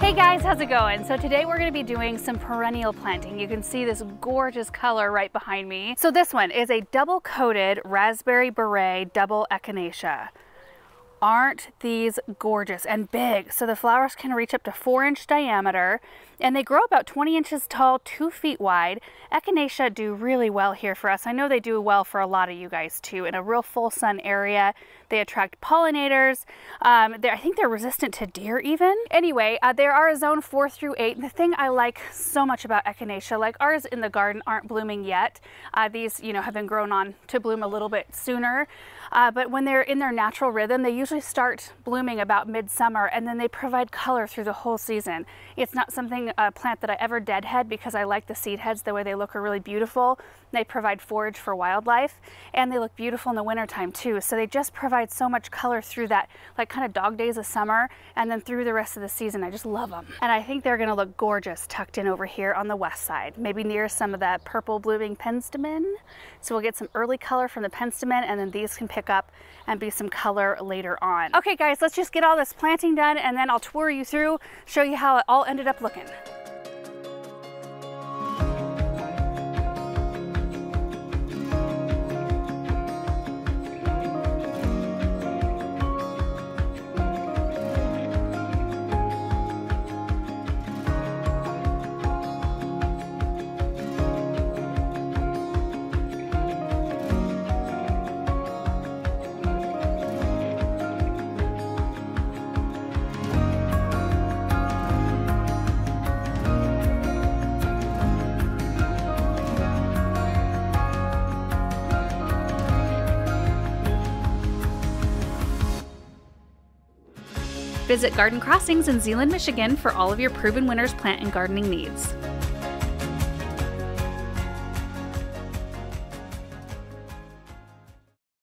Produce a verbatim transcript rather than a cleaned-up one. Hey guys, how's it going? So today we're going to be doing some perennial planting. You can see this gorgeous color right behind me. So this one is a double coated raspberry beret double echinacea. Aren't these gorgeous and big? So the flowers can reach up to four inch diameter and they grow about twenty inches tall, two feet wide. Echinacea do really well here for us. I know they do well for a lot of you guys too, in a real full sun area. They attract pollinators. Um, I think they're resistant to deer even. Anyway, uh, there are a zone four through eight. And the thing I like so much about echinacea, like ours in the garden aren't blooming yet. Uh, these, you know, have been grown on to bloom a little bit sooner. Uh, but when they're in their natural rhythm, they usually start blooming about midsummer and then they provide color through the whole season. It's not something, a plant that I ever deadhead because I like the seed heads. The way they look are really beautiful. They provide forage for wildlife and they look beautiful in the wintertime too. So they just provide so much color through that, like kind of dog days of summer and then through the rest of the season. I just love them. And I think they're gonna look gorgeous tucked in over here on the west side, maybe near some of that purple blooming penstemon. So we'll get some early color from the penstemon and then these can pick up and be some color later on. Okay guys, let's just get all this planting done and then I'll tour you through, show you how it all ended up looking. Visit Garden Crossings in Zeeland, Michigan for all of your Proven Winners plant and gardening needs.